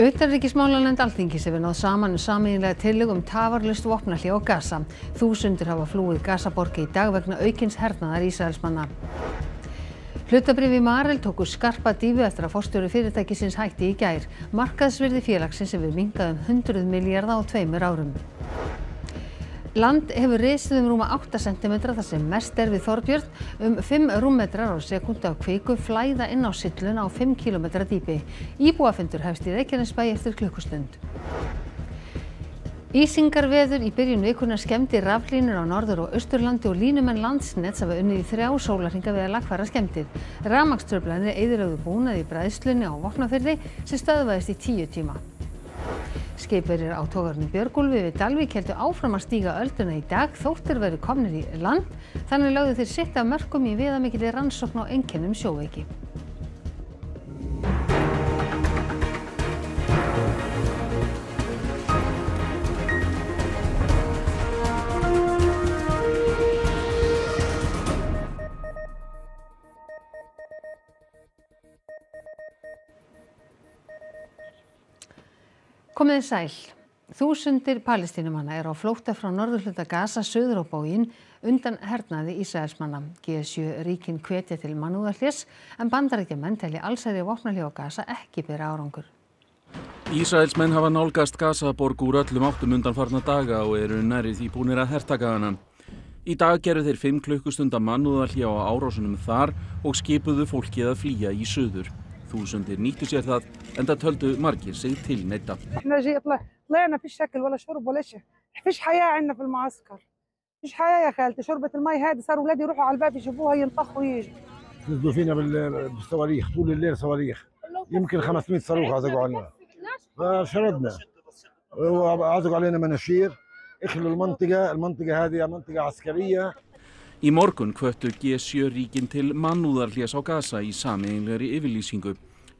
Utanríkismálanefnd Alþingis hefur náð saman um sameiginlega tillögu um tafarlaust vopnahlé á Gaza. Þúsundir hafa flúið Gaza-borg í dag vegna aukins hernaðar Ísraelsmanna. Hlutabréf í Marel tóku skarpa dýfu eftir að forstjóri fyrirtækisins hætti í gær. Markaðsvirði félagsins hefur minnkað um 100 milljarða á 2 árum. Land hefur risið um rúma 8 cm þar sem mest er við Þorbjörn, um 5 rúmmetrar á sekundu á kviku flæða inn á sylluna á 5 km dýpi. Íbúafundur hefst í Reykjanesbæ eftir klukkustund. Ísingarveður í byrjun vikunnar skemmdi raflínur á norður- og austurlandi og línumenn Landsnets hafa unnið í 3 sólarhringa við að lagfæra skemmdir. Rafmagnstruflanir eyðilögðu búnað í bræðslunni á Vopnafirði sem stöðvaðist í 10 tíma. Skipverjar á togarnum Björgúlfur við Dalvík héldu áfram að stíga ölduna í dag þótt þeir væru komnir í land, þannig lögðu þeir sitt af mörkum í viðamikilli rannsókn á einkennum sjóveiki. Komið sæl. Þúsundir palestínumanna eru á flótta frá norðurhluta Gaza suður á bóginn undan hernaði Ísraelsmanna. G7 ríkin hvetja til mannúðarhlés en Bandaríkjamenn telja allsherjar vopnahlé á Gaza ekki bera árangur. Ísraelsmenn hafa nálgast Gaza-borg úr öllum áttum undanfarna daga og eru nærri því búnir að hertaka hana. Í dag gerðu þeir 5 klukkustunda mannúðarhlé á árásunum þar og skipuðu fólkið að flýja í suður. Þúsundir nýttu sér það, en það töldu margir sig til neydda. Í morgun hvöttu G7 ríkin til mannúðarhlés á Gaza í sameiginlegri yfirlýsingu.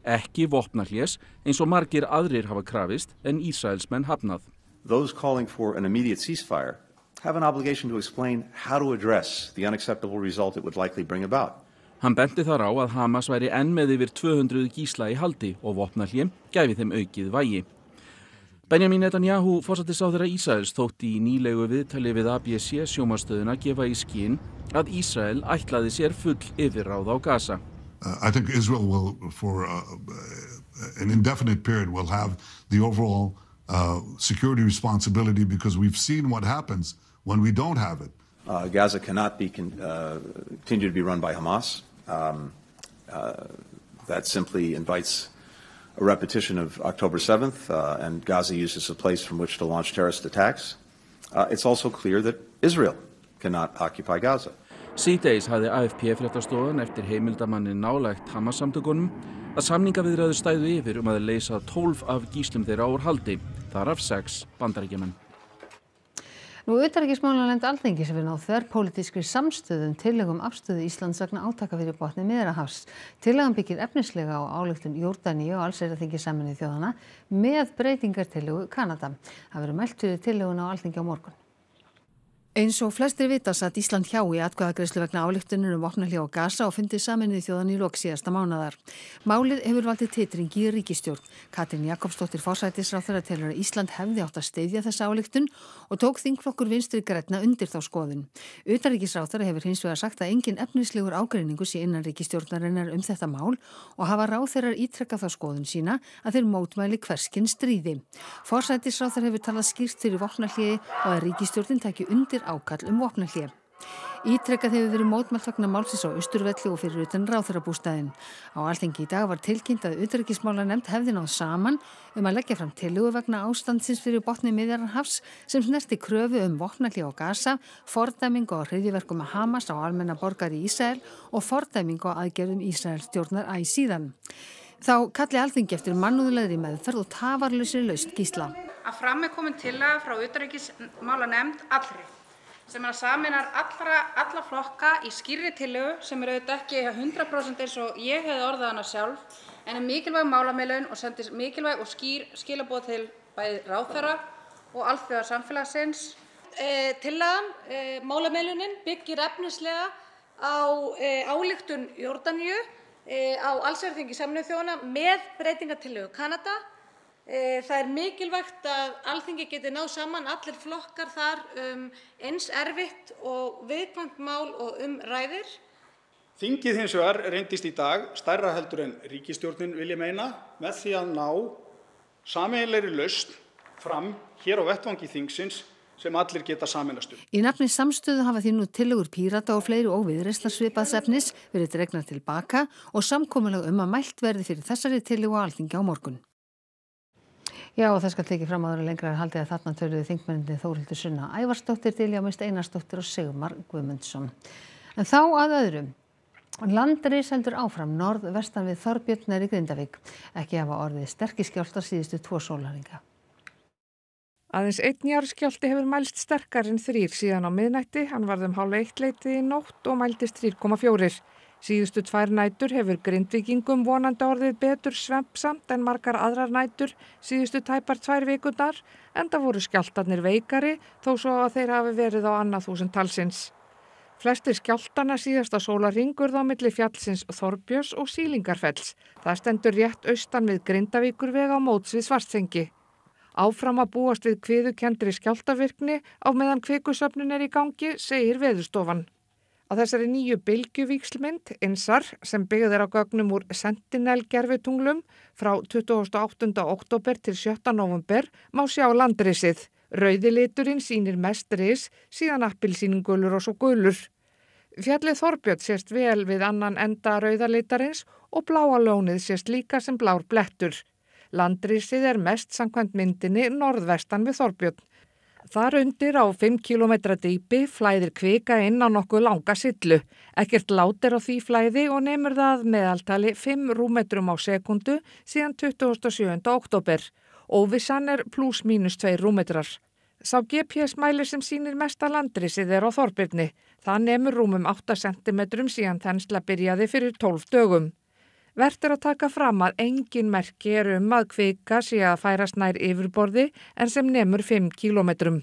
Ekki vopnahlés eins og margir aðrir hafa krafist en Ísraelsmenn hafnað. Those calling for an immediate ceasefire have an obligation to explain how to address the unacceptable result it would likely bring about. Hann benti þar á að Hamas væri enn með yfir 200 gísla í haldi og vopnahlé gæfi þeim aukið vægi. Benjamin Netanyahu, forsætisráðherra Ísraels, þótti í nýlegu viðtali við ABC sjónvarpsstöðina gefa í skyn að Ísrael ætlaði sér full yfirráð á Gaza. I think Israel will, for an indefinite period, will have the overall security responsibility because we've seen what happens when we don't have it. Gaza cannot be continue to be run by Hamas. That simply invites a repetition of October 7th, and Gaza used as a place from which to launch terrorist attacks. It's also clear that Israel cannot occupy Gaza. Síðdegis hafði AFP-fréttastofan eftir heimildamanni nálægt Hamas-samtökunum að samningaviðræður stæðu yfir að leysa 12 af gíslum þeirra úr haldi, þar af 6 Bandaríkjamenn. Utanríkismálanefnd Alþingis hefur náð þverpólitískri samstöðu um tillögu um afstöðu Íslands vegna átaka fyrir botni Miðjarðarhafs. Tillagan byggir efnislega á ályktun Jórdaníu og allsherjarþingi Sameinuðu þjóðanna með breytingartillögu Kanada. Það verður mælt fyrir tillöguna á Alþingi á morgun. Eins og flestir vita satt Ísland hjá í atkvæðagreiðslu vegna ályktunar um vopnahlé á Gaza og fundi Sameinuðu þjóðanna í lok síðasta mánaðar. Málið hefur valdið titring í ríkisstjórn. Katrín Jakobsdóttir forsætisráðherra telur að Ísland hefði átt að styðja þessa ályktun og tók þingflokkur Vinstri grænna undir þá skoðun. Utanríkisráðherra hefur hins vegar sagt að engin efnislegur ágreiningur sé innan ríkisstjórnarinnar um þetta mál og hafa ráðherrar ítrekkað þá skoðun sína að þeir mótmæli hvers kyns stríði. Forsætisráðherra hefur talað skýrt fyrir vopnahléi og að ríkisstjórnin taki undir ákall vopnahlé. Ítrekkað hefur verið mótmælt vegna málsins á Austurvelli og fyrir utan ráðherrabústaðinn. Á Alþingi í dag var tilkynnt að utanríkismálanefnd hefði náð saman að leggja fram tillögu vegna ástandsins fyrir botni Miðjarðarhafs sem snerti kröfu vopnahlé á Gaza, fordæmingu á hryðjuverkum Hamas á almenna borgara í Ísrael og fordæmingu á aðgerðum Ísraelsstjórnar æ síðan. Þá kalli Alþingi eftir mannúðlegri meðferð og tafarlausri lausn gísla. Að fram komin tillaga frá utanríkismálanefnd allri sem sameinar alla flokka í skýrri tillögu sem auðvitað ekki 100% eins og ég hefði orðað hana sjálf, en mikilvæg málamiðlun og sendir mikilvæg og skýr skilaboð til bæði ráðherra og alþjóðasamfélagsins. Tillagan, málamiðlunin, byggir efnislega á ályktun Jórdaníu á allsherjarþingi Sameinuðu þjóðanna með breytingatillögu Kanada Það er mikilvægt að Alþingi geti náð saman allir flokkar þar eins erfitt og viðkvæmt mál og umræðir. Þingið hins vegar reyndist í dag stærra heldur en ríkisstjórnin vil ég meina með því að ná sameiginlegri lausn fram hér á vettvangi þingsins sem allir geta sameinast um. Í nafni samstöðu hafa því nú tillögur Pírata og fleiri óviðreisnarsvipaðsefnis verið dregnar til baka og samkomulag að mælt verði fyrir þessari tillögu á Alþingi á morgun. Já, og það skal tekið fram áður lengra haldið að þarna töluðu þingmennirnir Þórhildur Sunna Ævarsdóttir, Diljá Mist Einarsdóttir og Sigmar Guðmundsson. En þá að öðru. Landris heldur áfram norðvestan við Þorbjörn í Grindavík. Ekki hafa orðið sterkir skjálftar síðustu 2 sólarhringa. Aðeins einn jarðskjálfti hefur mælst sterkar en 3 síðan á miðnætti. Hann varð 12:30 í nótt og mældist 3,4. Síðustu 2 nætur hefur Grindvíkingum vonandi orðið betur svefnsamt en margar aðrar nætur síðustu tæpar 2 vikurnar, enda voru skjálftarnir veikari þó svo að þeir hafi verið á annað þúsund talsins. Flestir skjálftana síðasta sólarhring urðu á milli fjallsins Þorbjörns og Sýlingarfells. Það stendur rétt austan við Grindavíkurveg á móts við Svartsengi. Áfram að búast við kviðukenndri skjálftavirkni á meðan kvikusöfnun í gangi, segir Veðurstofan. Á þessari nýju bylgjuvíxlmynd, INSAR, sem byggð á gögnum úr Sentinel-gervitunglum frá 28. október til 7. nóvember, má sjá landrisið. Rauði liturinn sýnir mest ris, síðan appelsínugulur og svo gulur. Fjallið Þorbjörn sést vel við annan enda rauðalitarins og bláa lónið sést líka sem blár blettur. Landrisið mest samkvæmt myndinni norðvestan við Þorbjörn. Þar undir á 5 km dýpi flæðir kvika inn á nokkuð langa sillu. Ekkert lát á því flæði og nemur það meðaltali 5 rúmmetrum á sekundu síðan 27. október. Óvissan +- 2 rúmmetrar. Sá GPS-mælir sem sýnir mesta landrisið á Þorbirni. Það nemur rúmum 8 cm síðan þensla byrjaði fyrir 12 dögum. Vert að taka fram að engin merki um að kvika sé að færast nær yfirborði en sem nemur 5 km.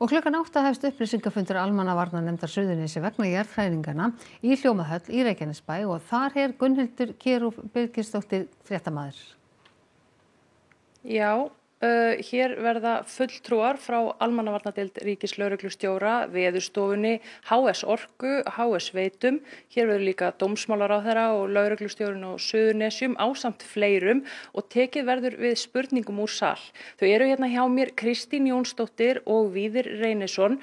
Og klukkan 8 hefst upplýsingafundur Almannavarnanefndar Suðurnesja vegna jarðhræringanna í Hljómahöll í Reykjanesbæ og þar Gunnhildur Kjerúf Birgisdóttir fréttamaður. Já, hér verða fulltrúar frá Almannavarnadeild ríkislögreglustjóra, Veðurstofunni, HS Orku, HS Veitum. Hér verður líka dómsmálaráðherra og lögreglustjórinn á Suðurnesjum ásamt fleirum og tekið verður við spurningum úr sal. Þau eru hérna hjá mér Kristín Jónsdóttir og Víðir Reynisson.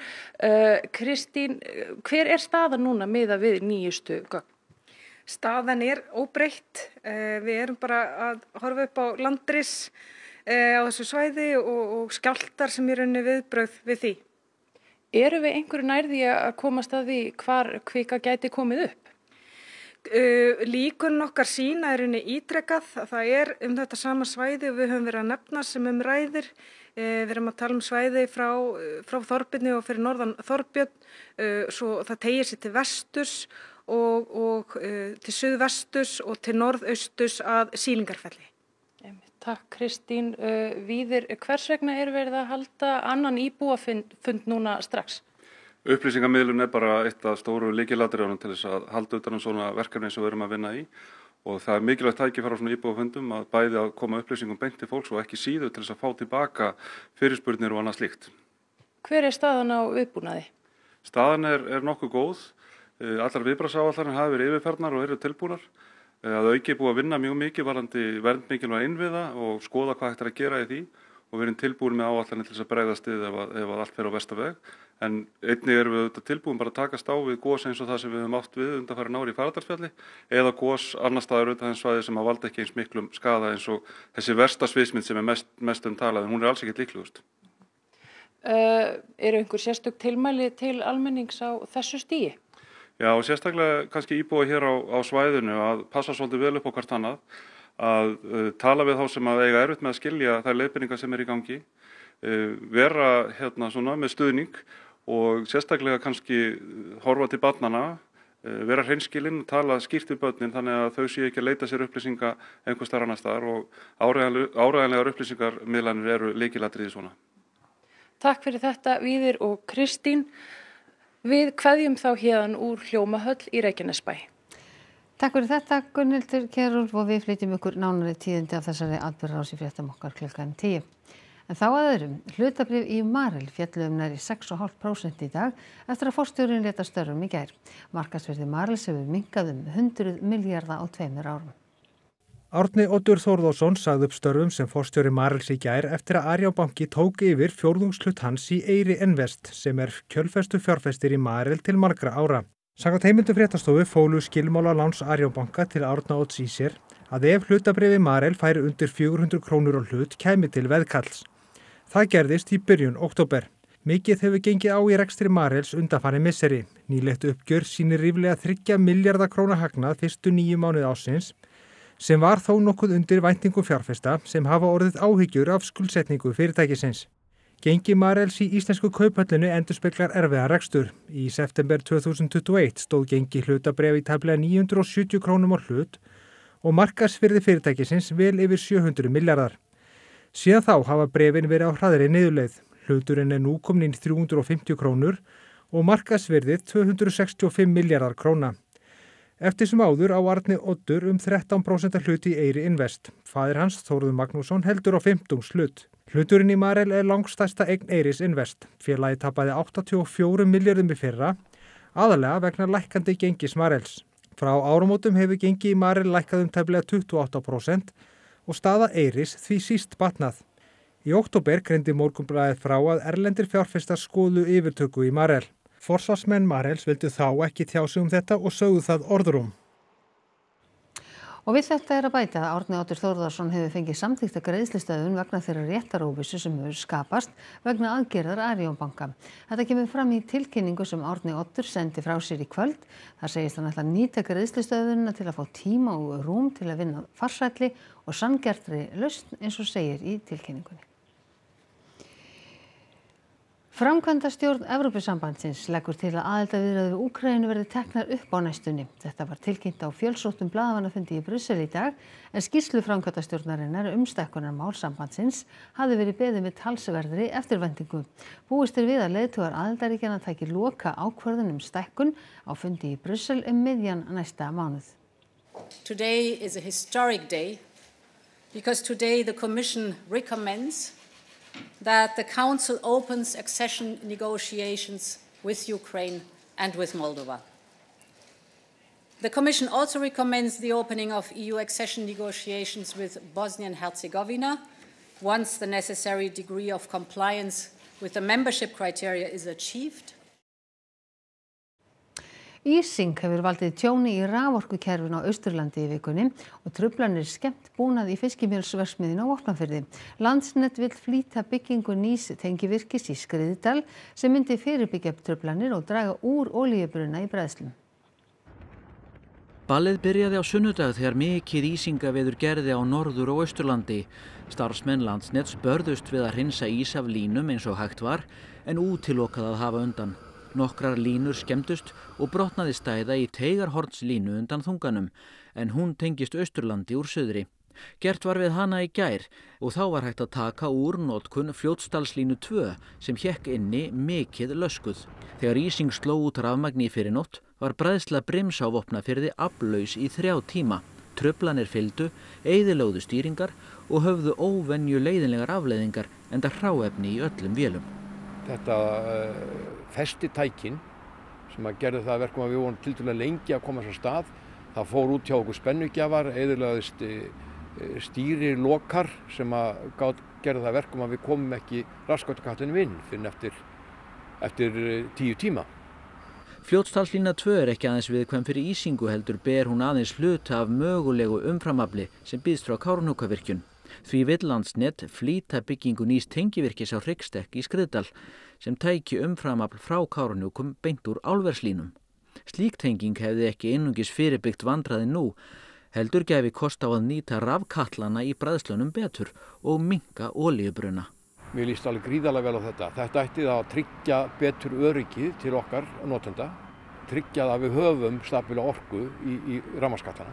Kristín, hver staðan núna miðað við nýjustu gögn? Staðan óbreytt. Við erum bara að horfa upp á landris á þessu svæði og skjálftar sem rauninni viðbrögð við því. Eru við einhverju nær því að komast að því hvar kvika gæti komið upp? Líkun okkar sýna rauninni ítrekað. Það þetta sama svæði og við höfum verið að nefna sem ræðir. Við erum að tala svæði frá Þorbirni og fyrir norðan Þorbjörn. Svo það teygir sig til vesturs og til suðvesturs og til norðausturs að Sýlingarfelli. Takk Kristín. Víðir, hvers vegna verið að halda annan íbúafund núna strax? Upplýsingamiðlun bara eitt af stóru lykilatriðunum til þess að halda utan svona verkefni sem við erum að vinna í og það mikilvægt tækifæri á svona íbúafundum að bæði að koma upplýsingum beint til fólks og ekki síður til þess að fá tilbaka fyrirspurnir og annað slíkt. Hver staðan á viðbúnaði? Staðan nokkuð góð. Allar viðbragðsáætlanir hafa verið yfirferðnar og eru tilbúnar. Að auki búið að vinna mjög mikið varðandi vernd mikilvægra innviða og skoða hvað hægt að gera í því og við erum tilbúin með áætlanir til þess að bregðast við ef allt fer á versta veg. En einnig erum við tilbúin bara að takast á við gos eins og það sem við höfum átt við undanfarin ár í Fagradalsfjalli eða gos annars staðar utan þess svæði sem að valda ekki eins miklum skaða eins og þessi versta sviðsmynd sem mest talað en hún alls ekkert líklegust. Eru einhver sérstök tilmæli til almennings á þessu stigi? Já, og sérstaklega kannski íbúa hér á svæðinu að passa svolítið vel upp á hvert annað, að tala við þá sem að eiga erfitt með að skilja þær leiðbeiningar sem í gangi, vera svona með stuðning og sérstaklega kannski horfa til barnanna, vera hreinskilinn, tala skýrt við börnin þannig að þau séu ekki að leita sér upplýsinga einhvers staðar annars staðar og áreiðanlegar upplýsingarmiðlanir eru lykilatriði svona. Takk fyrir þetta Víðir og Kristín. Við kveðjum þá héðan úr Hljómahöll í Reykjanesbæ. Takk fyrir þetta, Gunnhildur Kjærúlf, og við flytjum ykkur nánari tíðindi af þessari atburðarás í fréttum okkar klukkan 10. En þá að öðrum, hlutabrif í Marel féllu nærri 6,5% í dag eftir að forstjórinn lét af störfum í gær. Markaðsvirði Marels hefur minnkað 100 milljarða á 2 árum. Árni Oddur Þórðarson sagði upp störfum sem forstjóri Marels í gær eftir að Arjó banki tók yfir fjórðungslut hans í Eyri Invest, sem kjölfestu fjárfestir í Marel til margra ára. Samkvæmt heimildum fréttastofu fólu skilmála láns Arjó banka til Árna Odds í sér að ef hlutabrifi Marel færi undir 400 krónur á hlut kæmi til veðkalls. Það gerðist í byrjun október. Mikið hefur gengið á í rekstri Marels undanfari misseri. Nýlegt uppgjör sýnir ríflega 3 milljarða króna hagnað fyrstu 9 mánuði ársins, sem var þó nokkuð undir væntingum fjárfesta sem hafa orðið áhyggjur af skuldsetningu fyrirtækisins. Gengi Marels í íslensku kauphöllinu endurspeglar erfiðan rekstur. Í september 2021 stóð gengi hlutabréfa í tæplega 970 krónum á hlut og markaðsvirði fyrirtækisins vel yfir 700 milljarðar. Síðan þá hafa bréfin verið á hraðri niðurleið. Hluturinn nú kominn 350 krónur og markaðsvirðið 265 milljarðar króna. Eftir sem áður á Árni Oddur 13% hlut í Eyri Invest. Faðir hans, Þórður Magnússon, heldur á 15 hlut. Hluturinn í Marel langstæsta eign Eyris Invest. Félagið tapaði 84 milljörðum í fyrra, aðalega vegna lækkandi gengis Marels. Frá áramótum hefur gengi í Marel lækkað tæplega 28% og staða Eyris því síst batnað. Í október greindi Morgunblaðið frá að erlendir fjárfestar skoðu yfirtöku í Marel. Forsvarsmenn Marels vildu þá ekki tjá sig þetta og sögðu það orðróm. Og við þetta að bæta að Árni Oddur Þórðarson hefur fengið samþykkt að greiðslustöðvun vegna þeirra réttaróvissu sem hefur skapast vegna aðgerðar Arion banka. Þetta kemur fram í tilkynningu sem Árni Oddur sendi frá sér í kvöld. Það segist hann ætla að nýta greiðslustöðvunina til að fá tíma og rúm til að vinna farsælli og sanngjarnri lausn, eins og segir í tilkynningunni. Framkvæmdastjórn Evrópusambandsins leggur til að aðildarviðræður við Úkraínu verði teknar upp á næstunni. Þetta var tilkynnt á fjölsóttum blaðamannafundi í Brussel í dag, en skýrslu framkvæmdastjórnarinnar umstækkunarmál sambandsins hafði verið beðið með talsverðri eftirvæntingu. Búist við að leiðtogar aðildarríkjanna taki loka ákvörðun stækkun á fundi í Brussel miðjan næsta mánuð. Today is a historic day because today the Commission recommends that the Council opens accession negotiations with Ukraine and with Moldova. The Commission also recommends the opening of EU accession negotiations with Bosnia and Herzegovina once the necessary degree of compliance with the membership criteria is achieved. Ísing hefur valdið tjóni í raforkukerfinu á Austurlandi í vikunni og truflanir skemmt búnað í fiskimjölsverksmiðinu á Vopnafirði. Landsnet vill flýta byggingu nýs tengivirkis í Skriðdal sem myndi fyrirbyggja upp truflanir og draga úr olíubruna í bræðslum. Ballið byrjaði á sunnudag þegar mikið ísingaveður gerði á norður og Austurlandi. Starfsmenn Landsnets börðust við að hreinsa ís af línum eins og hægt var, en útilokað að hafa undan. Nokkrar línur skemmtust og brotnaði stæða í teigarhornslínu undan þunganum, en hún tengist Austurlandi úr suðri. Gert var við hana í gær og þá var hægt að taka úr notkun Fljótsdalslínu 2 sem hékk inni mikið löskuð. Þegar ísing sló út rafmagni fyrir nótt var bræðsla brims á Vopnafirði aflaus í 3 tíma. Truflanir fylgdu, eyðilögðu stýringar og höfðu óvenju leiðinlegar afleiðingar enda hráefni í öllum vélum. Þetta festitækin sem að gerði það verkum að við vorum tiltölulega lengi að koma svo stað. Það fór út hjá okkur spennugjafar, eyðilagðist stýrilokar sem að gerði það verkum að við komum ekki raskáttakattunum inn fyrir eftir 10 tíma. Fljótsdalslína 2 ekki aðeins viðkvæm fyrir ísingu heldur ber hún aðeins hluta af mögulegu umframafli sem býðst frá Káranúkavirkjun. Því vill Landsnet flýta byggingu nýs tengivirkis á Hryggstekk í Skriðdal sem tæki umframafl frá Káranúkum beint úr álverslínum. Slík tenging hefði ekki einungis fyrirbyggt vandræði nú, heldur gæfi kost á að nýta rafkatlana í bræðslunum betur og minnka olíubruna. Mér líst alveg gríðarlega vel á þetta. Þetta ætti það að tryggja betur öryggið til okkar notenda, tryggja það að við höfum stabíla orku í rafmagnskatlana.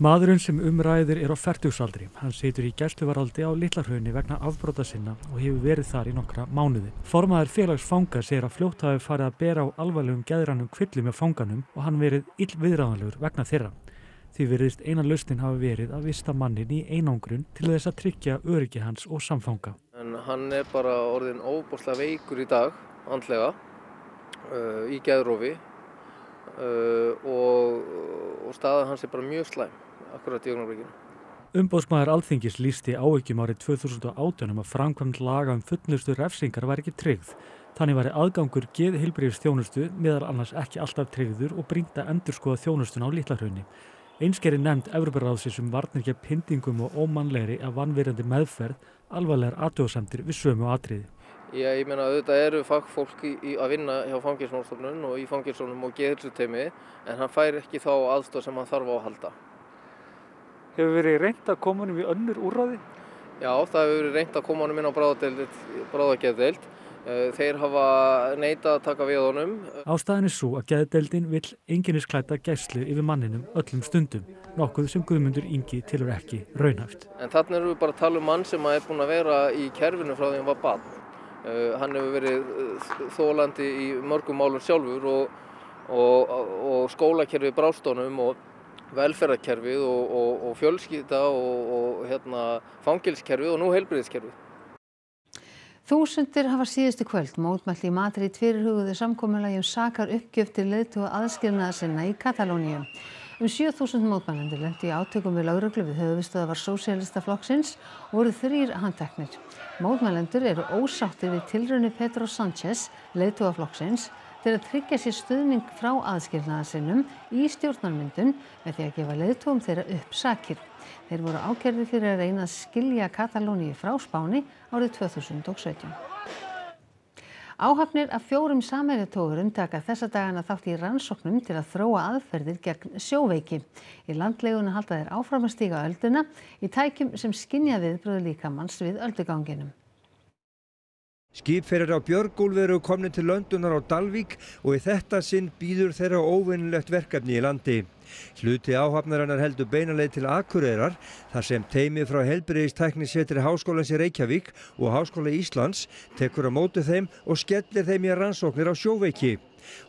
Maðurinn sem umræðir á fertugsaldri. Hann situr í gæsluvarðhaldi á Litla-Hrauni vegna afbrota sinna og hefur verið þar í nokkra mánuði. Formaður félags fanga segir að fljótt hafi farið að bera á alvarlegum geðrænum kvillum hjá fanganum og hann verið illviðráðanlegur vegna þeirra. Því virðist eina lausnin hafi verið að vista mannin í einangrun til þess að tryggja öryggi hans og samfanga. En hann bara orðinn óbóðslega veikur í dag, andlega, í geðrofi og staða hans bara mjög slæm, akkurat í augnablikinu. Umboðsmaður Alþingis lýsti áhyggjum árið 2018 að framkvæmd laga fullnustu refsingar væri ekki tryggð. Þannig væri aðgangur geðheilbrigðisþjónustu meðal annars ekki alltaf tryggður og brýnt að endurskoða þjónustuna á Litla-Hrauni. Einskeri nefnd Evrópuráðsins varnir gegn pyndingum og ómannlegri af vanvirðandi meðferð, alvarlegar athugasemdir við sömu atriði. Ég meina auðvitað eru fagfólk að vinna hjá fangelsismálastofnun og í fangelsismálum og geðheilsuteymi, en hann fær ekki þá aðstoð sem hann þarf á að halda. Hefur verið reynt að koma honum í önnur úrræði? Já, það hefur verið reynt að koma honum inn á bráðageðdeild. Þeir hafa neitað að taka við honum. Ástæðan svo að geðdeildin vill einkennisklædda gæslu yfir manninum öllum stundum, nokkuð sem Guðmundur Ingi telur ekki raunhæft. En þarna erum við bara að tala mann sem er búinn að vera í kerfinu frá því hann var barn. Hann hefur verið þólandi í mörgum málum sjálfur og skólakerfið brást honum og velferðarkerfið og fjölskylda og fangelsiskerfið og nú heilbrigðiskerfið. Þúsundir hafa síðustu kvöld mótmælt í Madrid fyrirhuguðu samkomulagi sakar uppgjöftir leiðtoga aðskilnaðar sinna í Katalóníu. 7.000 mótmælendur lentu í átökum við lögreglu við höfuðstöðvar sósíalistaflokksins og voru 3 handteknir. Mótmælendur eru ósáttir við tilraunir Pedro Sánchez, leiðtoga flokksins, til að tryggja sér stuðning frá aðskilnaðarsinnum í stjórnarmyndun með því að gefa leiðtogum þeirra upp sakir. Þeir voru ákærðir fyrir að reyna að skilja Katalóníu frá Spáni árið 2017. Áhafnir af 4 samherjatogurum taka þessa dagana þátt í rannsóknum til að þróa aðferðir gegn sjóveiki. Í landleiguna halda þeir áfram að stíga ölduna í tækjum sem skynja viðbrögð líkamanns við ölduganginum. Skipferðir á Björgúlfur eru komnir til Löndunar á Dalvík og í þetta sinn býður þeirra óvinnilegt verkefni í landi. Hluti áhafnarinnar heldur beinaleið til Akureyrar þar sem teimi frá Heilbrigðistæknisetri Háskólans í Reykjavík og Háskóla Íslands tekur á móti þeim og skellir þeim í rannsóknir á sjóveiki.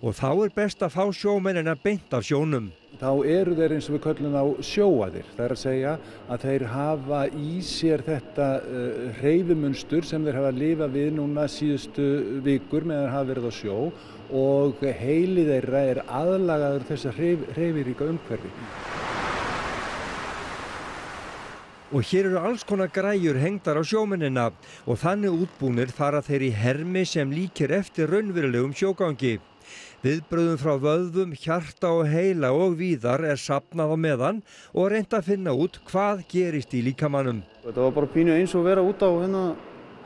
Og þá er best að fá sjómennina beint af sjónum. Þá eru þeir eins og við köllum á sjóaðir. Það er að segja að þeir hafa í sér þetta hreyfimunstur sem þeir hafa lifað við núna síðustu vikur meðan þeir hafa verið á sjó og heili þeirra aðlagaður þessa hreyfiríka umhverfi. Og hér eru alls konar græjur hengdar á sjómennina og þannig útbúnir fara þeir í hermi sem líkir eftir raunverulegum sjógangi. Viðbrögðum frá vöðvum, hjarta og heila og víðar safnað á meðan og reynt að finna út hvað gerist í líkamannum. Þetta var bara pínu eins og vera út á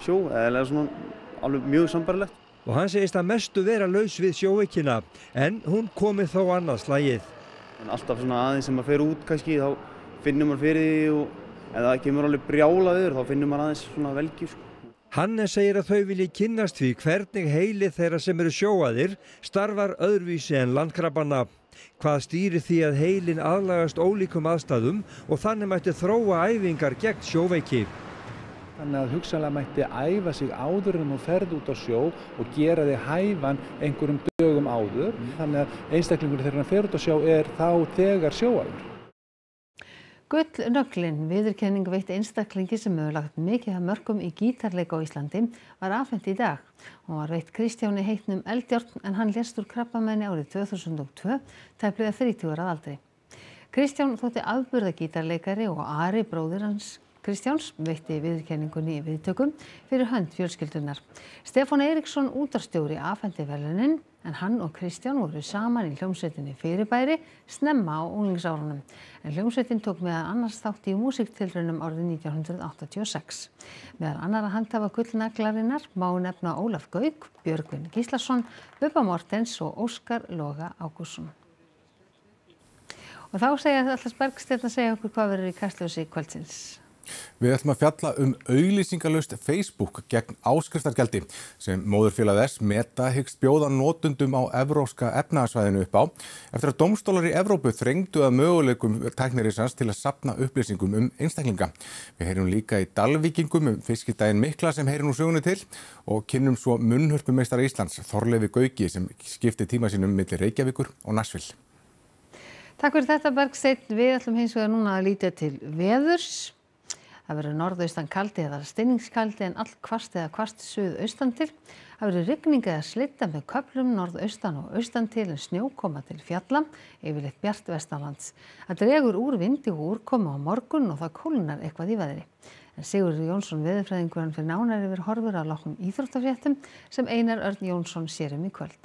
sjó, eða svona alveg mjög sambarlegt. Og hann segist að mestu vera laus við sjóveikina, en hún komið þó annað slagið. Alltaf svona aðeins sem maður fer út kannski, þá finnum maður fyrir því og ef það kemur alveg brjála yfir, þá finnum maður aðeins svona velgi. Hannes segir að þau vilji kynnast því hvernig heili þeirra sem eru sjóaðir starfar öðruvísi en landkrabbanna. Hvað stýrir því að heilin aðlagast ólíkum aðstæðum og þannig mætti þróa æfingar gegn sjóveiki. Þannig að hugsanlega mætti æfa sig áður en hún ferði út á sjó og gera því hæfan einhverjum dögum áður. Þannig að einstaklingur þegar hann fer út á sjó þá þegar sjóaður. Gullnöglin, viðurkenning veitt einstaklingi sem hefur lagt mikið af mörkum í gítarleik á Íslandi, var afhent í dag. Hún var veitt Kristjáni heitnum Eldjárn, en hann lést úr krabbameini árið 2002, tæplega 30 að aldri. Kristján þótti afburða gítarleikari og Ari bróðir hans Kristjáns veitti viðurkenningunni í viðtökum fyrir hönd fjölskyldunar. Stefán Eiríksson útvarstjóri afhendi verðlaunin, en hann og Kristján voru saman í hljómsveitinni Fyrirbæri snemma á unglingsárunum. En hljómsveitin tók meðan annars þátt í músiktilraunum árið 1986. Meðan annara handhafa gullnaglarinnar má nefna Ólaf Gauk, Björgvin Gíslason, Bubba Mortens og Óskar Loga Ágústsson. Og þá segja alltaf Bergsteinn að segja okkur hvað verður í Kastljósi kvöldsins. Við ætlum að fjalla auglýsingalaust Facebook gegn áskriftargjaldi sem móðurfélag þess Meta hyggst bjóða notendum á evrópska efnahagssvæðinu upp á eftir að dómstólar í Evrópu þrengdu að möguleikum tæknirisans til að safna upplýsingum einstaklinga. Við heyrum líka í Dalvíkingum fiskidaginn mikla sem heyrum nú sögunni til og kynnum svo munnhörpumeistara Íslands Þorleifi Gauki sem skipti tíma sínum milli Reykjavíkur og Nashville. Takk fyrir þetta Bergsteinn. Við ætlum hins vegar núna að líta til veðurs. Það verður norðaustan kaldi eða stinningskaldi en all hvasst eða hvasst suðaustan til. Það verður rigning eða slydda með köflum norðaustan og austan til en snjókoma til fjalla, yfirleitt bjart vestanlands. Það dregur úr vindi og úrkomu á morgun og það kólnar eitthvað í veðri. En Sigurður Jónsson veðurfræðingurinn fyrir nánar yfir horfur að loknum íþróttafréttum sem Einar Örn Jónsson sér í kvöld.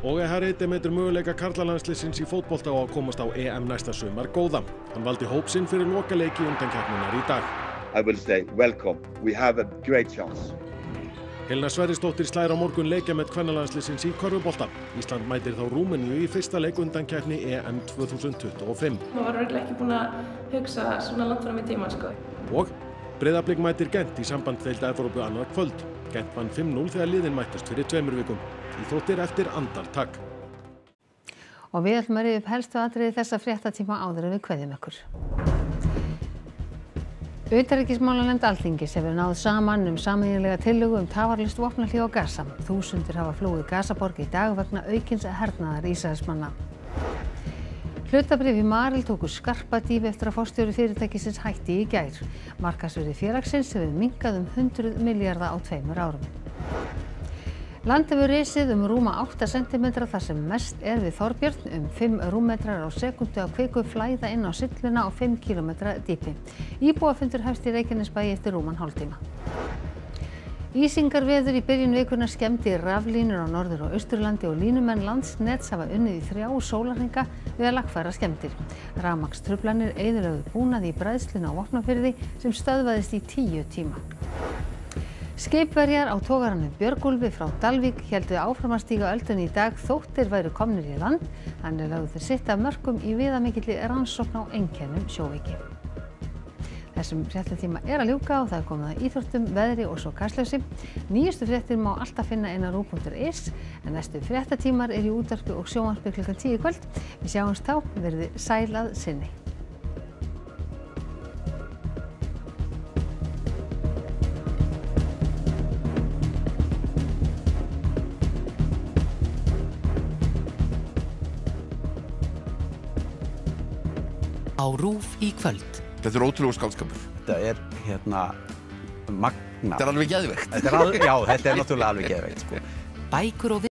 Og er Harry Demeter möguleika karlalandsliðsins í fótbolta á að komast á EM næsta sumar góða. Hann valdi hóp sinn fyrir lokaleiki undankeppninnar í dag. I will say welcome. We have a great chance. Helena Sverrisdóttir slær á morgun leikja með kvennalandsliðsins í körfubolta. Ísland mætir þá Rúmeníu í fyrsta leik undankeppni EM 2025. Maður var örugglega ekki búin að hugsa svona langt fram í tímann sko. Og Breiðablik mætir Gent í sambandsdeild Evrópu annað kvöld. Gent vann 5-0 þegar liðin mættust fyrir 2 vikum. Íþróttir eftir andartak. Og við ætlum að rifja upp helstu atriði þessa fréttatíma áður en við kveðjum ykkur. Utanríkismálanefnd Alþingis hefur náð saman sameiginlega tillögu tafarlaust vopnahlé á Gaza. Þúsundir hafa flúið Gazaborg í dag vegna aukins hernaðar Ísraelsmanna. Hlutabréf í Marel tóku skarpa dýfu eftir að forstjóri fyrirtækisins hætti í gær. Markaðsvirði félagsins hefur minnkað 100 milljarða á 2 árum. Landið hefur risið rúma 8 cm þar sem mest við Þorbjörn 5 rúmmetrar á sekundu að kviku flæða inn á sylluna á 5 km dýpi. Íbúafundur hefst í Reykjanesbæ eftir rúman hálftíma. Ísingarveður í byrjun vikunnar skemmdi raflínur á norður- og austurlandi og línumenn Landsnets hafa unnið í 3 sólarhringa við að lagfæra skemmdir. Rafmagnstruflanir eyðilögðu búnað í bræðslunni á Vopnafirði sem stöðvaðist í 10 tíma. Skipverjar á togaranum Björgúlfi frá Dalvík héldu áfram að stíga öldunni í dag þótt þeir væru komnir í land, þannig lögðu þeir sitt af mörkum í viðamikilli rannsókn á einkennum sjóveiki. Þessum fréttatíma að ljúka og það komið að íþróttum, veðri og svo Kastljósi. Nýjustu fréttir má alltaf finna inn á ruv.is, en næstu fréttatímar í útvarpi og sjónvarpi klukkan 10 í kvöld. Við sjáumst þá, verði sæl að sinni. Á RÚV í kvöld. Þetta ótrúlegur skáldskapur. Þetta magna. Þetta alveg geðveikt. Já, þetta náttúrulega alveg geðveikt. Bækur og